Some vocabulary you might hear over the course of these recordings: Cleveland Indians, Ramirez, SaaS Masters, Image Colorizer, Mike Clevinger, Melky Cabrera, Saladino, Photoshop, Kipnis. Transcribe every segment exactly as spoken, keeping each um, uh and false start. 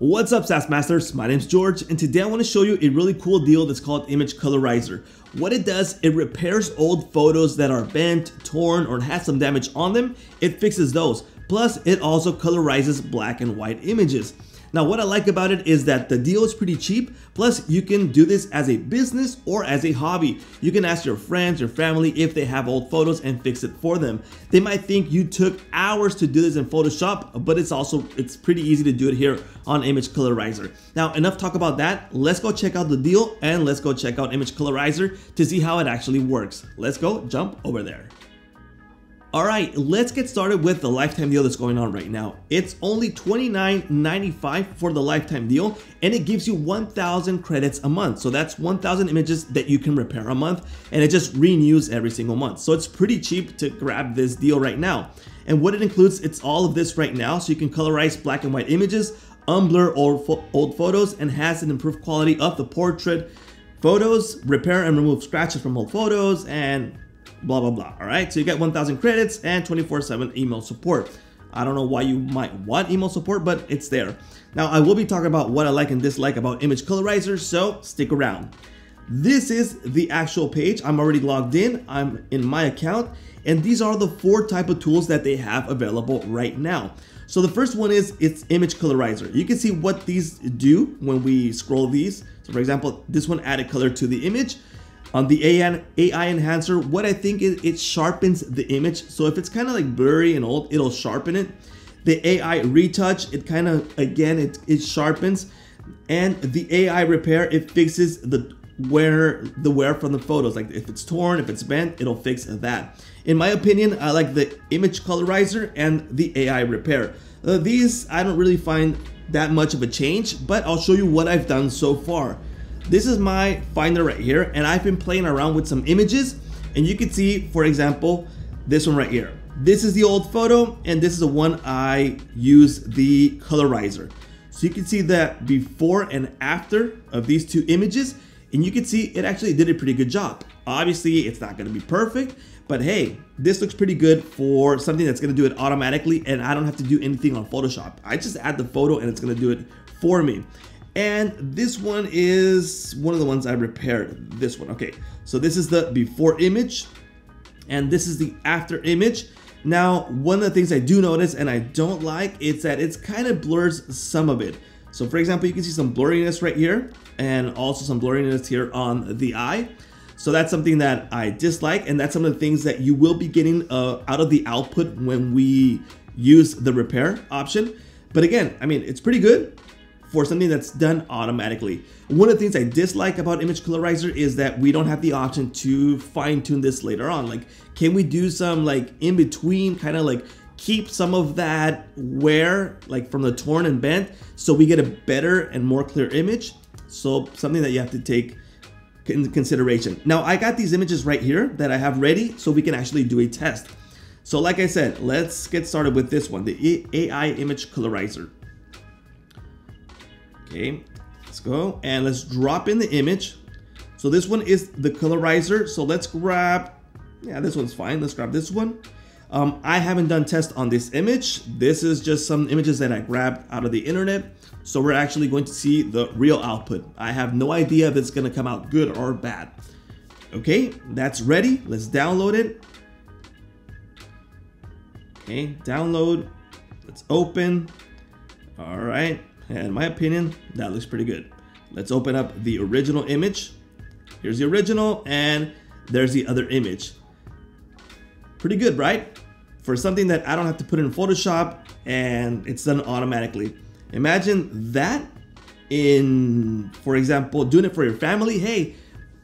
What's up, SaaS Masters? My name's George, and today I want to show you a really cool deal that's called Image Colorizer. What it does, it repairs old photos that are bent, torn, or has some damage on them. It fixes those. Plus, it also colorizes black and white images. Now, what I like about it is that the deal is pretty cheap. Plus, you can do this as a business or as a hobby. You can ask your friends, your family, if they have old photos and fix it for them. They might think you took hours to do this in Photoshop, but it's also, it's pretty easy to do it here on Image Colorizer. Now, enough talk about that. Let's go check out the deal and let's go check out Image Colorizer to see how it actually works. Let's go jump over there. Alright, let's get started with the lifetime deal that's going on right now. It's only twenty-nine ninety-five for the lifetime deal, and it gives you one thousand credits a month. So that's one thousand images that you can repair a month, and it just renews every single month. So it's pretty cheap to grab this deal right now. And what it includes, it's all of this right now, so you can colorize black and white images, unblur old, old photos, and has an improved quality of the portrait photos, repair and remove scratches from old photos, and blah blah blah. All right, so you get one thousand credits and twenty-four seven email support. I don't know why you might want email support, but it's there. Now, I will be talking about what I like and dislike about Image Colorizer, so stick around. This is the actual page. I'm already logged in. I'm in my account, and these are the four type of tools that they have available right now. So the first one is it's Image Colorizer. You can see what these do when we scroll these. So for example, this one added color to the image. On the A I enhancer, what I think is it sharpens the image. So if it's kind of like blurry and old, it'll sharpen it. The A I retouch, it kind of, again, it, it sharpens. And the A I repair, it fixes the wear, the wear from the photos. Like if it's torn, if it's bent, it'll fix that. In my opinion, I like the Image Colorizer and the A I repair. Uh, these, I don't really find that much of a change, but I'll show you what I've done so far. This is my Finder right here, and I've been playing around with some images, and you can see, for example, this one right here. This is the old photo, and this is the one I use the colorizer. So you can see that before and after of these two images, and you can see it actually did a pretty good job. Obviously, it's not gonna be perfect, but hey, this looks pretty good for something that's gonna do it automatically, and I don't have to do anything on Photoshop. I just add the photo, and it's gonna do it for me. And this one is one of the ones I repaired, this one. Okay, so this is the before image, and this is the after image. Now, one of the things I do notice and I don't like is that it's kind of blurs some of it. So for example, you can see some blurriness right here, and also some blurriness here on the eye. So that's something that I dislike, and that's some of the things that you will be getting uh, out of the output when we use the repair option. But again, I mean, it's pretty good for something that's done automatically. One of the things I dislike about Image Colorizer is that we don't have the option to fine tune this later on. Like, can we do some like in between, kind of like keep some of that wear like from the torn and bent so we get a better and more clear image? So something that you have to take into consideration. Now, I got these images right here that I have ready so we can actually do a test. So like I said, let's get started with this one, the A I Image Colorizer. Okay, let's go and let's drop in the image. So this one is the colorizer. So let's grab, yeah, this one's fine. Let's grab this one. Um, I haven't done tests on this image. This is just some images that I grabbed out of the internet. So we're actually going to see the real output. I have no idea if it's gonna come out good or bad. Okay, that's ready. Let's download it. Okay, download, let's open, all right. And in my opinion, that looks pretty good. Let's open up the original image. Here's the original, and there's the other image. Pretty good, right? For something that I don't have to put in Photoshop, and it's done automatically. Imagine that in, for example, doing it for your family. Hey,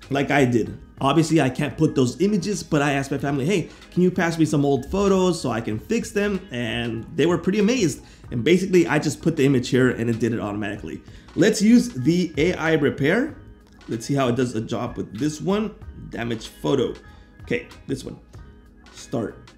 like I did. Obviously, I can't put those images, but I asked my family, hey, can you pass me some old photos so I can fix them? And they were pretty amazed. And basically, I just put the image here and it did it automatically. Let's use the A I repair. Let's see how it does a job with this one. Damaged photo. Okay, this one. Start.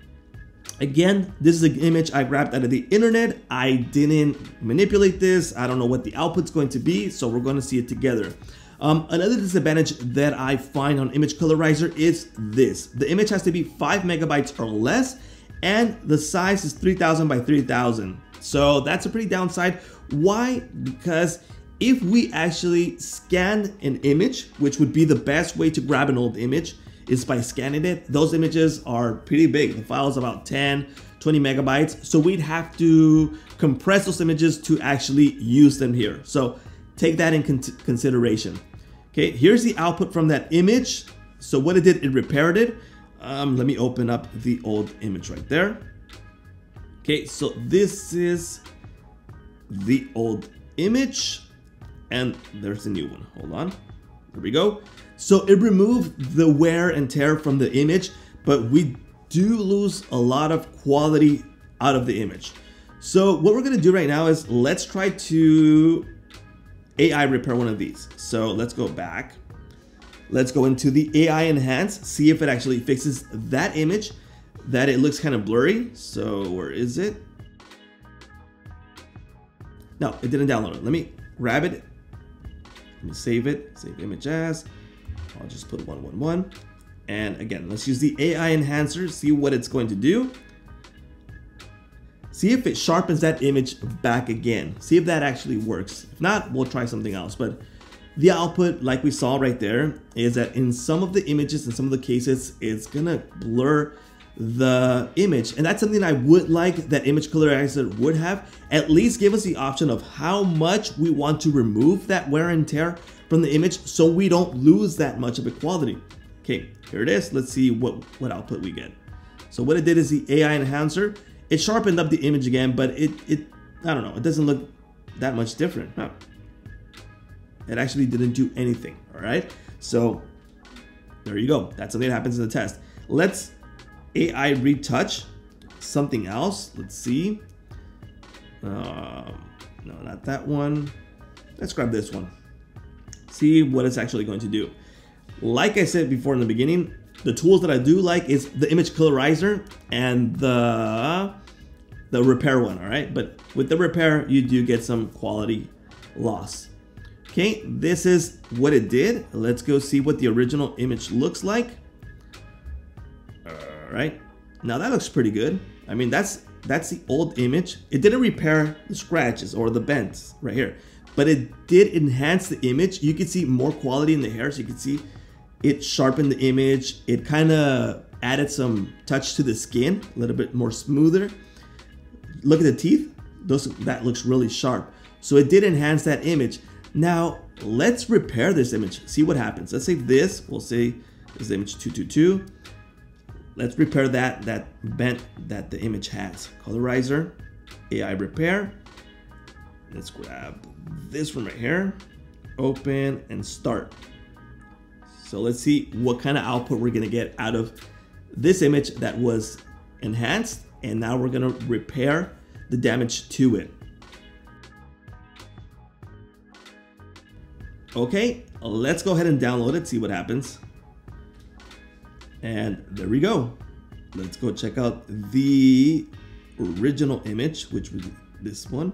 Again, this is an image I grabbed out of the internet. I didn't manipulate this. I don't know what the output's going to be, so we're going to see it together. Um, another disadvantage that I find on Image Colorizer is this. The image has to be five megabytes or less, and the size is three thousand by three thousand. So that's a pretty downside. Why? Because if we actually scan an image, which would be the best way to grab an old image, is by scanning it. Those images are pretty big. The file is about ten, twenty megabytes. So we'd have to compress those images to actually use them here. So take that in consideration. Okay, here's the output from that image. So what it did, it repaired it. Um, let me open up the old image right there. Okay, so this is the old image and there's a new one. Hold on. There we go. So it removed the wear and tear from the image, but we do lose a lot of quality out of the image. So what we're going to do right now is let's try to A I repair one of these. So let's go back. Let's go into the A I enhance, see if it actually fixes that image, that it looks kind of blurry. So where is it? No, it didn't download it. Let me grab it. Let me save it, save image as. I'll just put one one one. And again, let's use the A I enhancer, see what it's going to do. See if it sharpens that image back again. See if that actually works. If not, we'll try something else. But the output, like we saw right there, is that in some of the images, in some of the cases, it's gonna blur the image. And that's something I would like that Image Colorizer would have. At least give us the option of how much we want to remove that wear and tear from the image so we don't lose that much of a quality. Okay, here it is. Let's see what, what output we get. So what it did is the A I enhancer, it sharpened up the image again, but it, it I don't know, it doesn't look that much different. Huh. It actually didn't do anything, all right? So there you go. That's something that happens in the test. Let's A I retouch something else. Let's see. Um, no, not that one. Let's grab this one. See what it's actually going to do. Like I said before in the beginning, the tools that I do like is the Image Colorizer and the, the repair one, all right? But with the repair, you do get some quality loss. Okay, this is what it did. Let's go see what the original image looks like. All right, now that looks pretty good. I mean, that's that's the old image. It didn't repair the scratches or the bends right here, but it did enhance the image. You could see more quality in the hair, so you could see it sharpened the image. It kind of added some touch to the skin, a little bit more smoother. Look at the teeth. Those, that looks really sharp. So it did enhance that image. Now, let's repair this image, see what happens. Let's save this, we'll say this image two two two. Let's repair that, that bent that the image has. Colorizer, A I repair. Let's grab this from right here, open and start. So let's see what kind of output we're gonna get out of this image that was enhanced, and now we're gonna repair the damage to it. Okay, let's go ahead and download it, see what happens. And there we go. Let's go check out the original image, which was this one.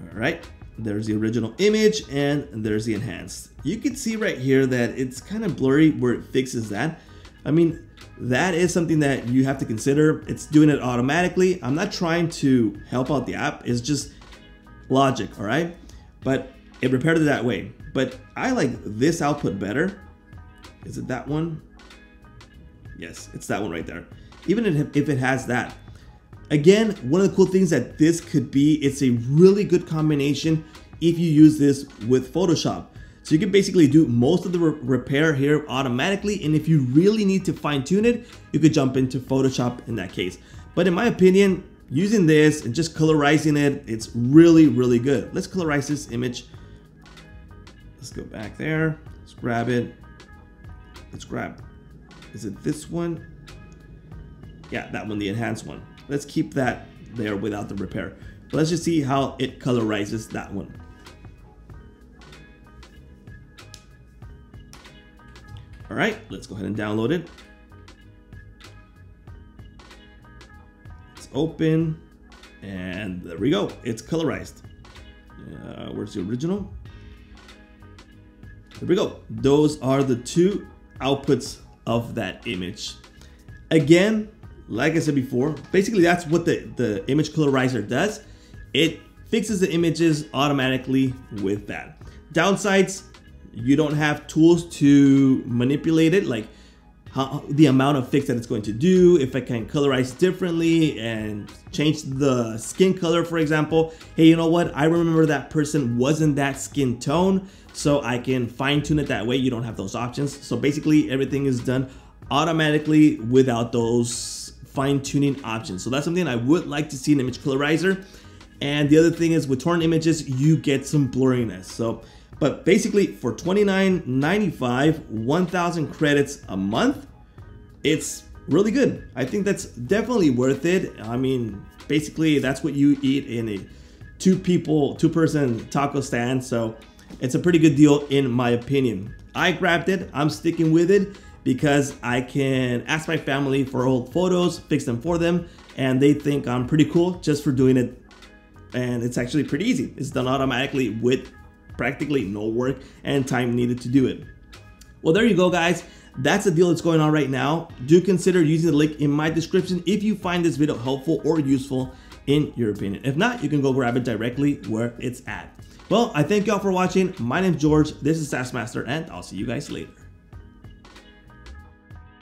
All right, there's the original image and there's the enhanced. You can see right here that it's kind of blurry where it fixes that. I mean, that is something that you have to consider. It's doing it automatically. I'm not trying to help out the app, it's just logic, all right? But it repaired it that way, but I like this output better. Is it that one? Yes, it's that one right there. Even if it has that. Again, one of the cool things that this could be, it's a really good combination if you use this with Photoshop. So you can basically do most of the re repair here automatically, and if you really need to fine tune it, you could jump into Photoshop in that case. But in my opinion, using this and just colorizing it, it's really, really good. Let's colorize this image. Let's go back there, let's grab it, let's grab, is it this one? Yeah, that one, the enhanced one. Let's keep that there without the repair. But let's just see how it colorizes that one. All right, let's go ahead and download it. Let's open, and there we go, it's colorized. Uh, where's the original? There we go. Those are the two outputs of that image. Again, like I said before, basically that's what the, the Image Colorizer does. It fixes the images automatically with that. Downsides, you don't have tools to manipulate it, like how, the amount of fix that it's going to do, if I can colorize differently and change the skin color, for example. Hey, you know what? I remember that person wasn't that skin tone, so I can fine tune it that way. You don't have those options. So basically everything is done automatically without those fine tuning options. So that's something I would like to see in Image Colorizer. And the other thing is with torn images, you get some blurriness. So, but basically for twenty-nine ninety-five, one thousand credits a month, it's really good. I think that's definitely worth it. I mean, basically that's what you eat in a two people, two person taco stand. So it's a pretty good deal in my opinion. I grabbed it, I'm sticking with it because I can ask my family for old photos, fix them for them, and they think I'm pretty cool just for doing it. And it's actually pretty easy. It's done automatically with practically no work and time needed to do it. Well, there you go, guys. That's the deal that's going on right now. Do consider using the link in my description if you find this video helpful or useful in your opinion. If not, you can go grab it directly where it's at. Well, I thank y'all for watching. My name's George. This is SaaS Master, and I'll see you guys later.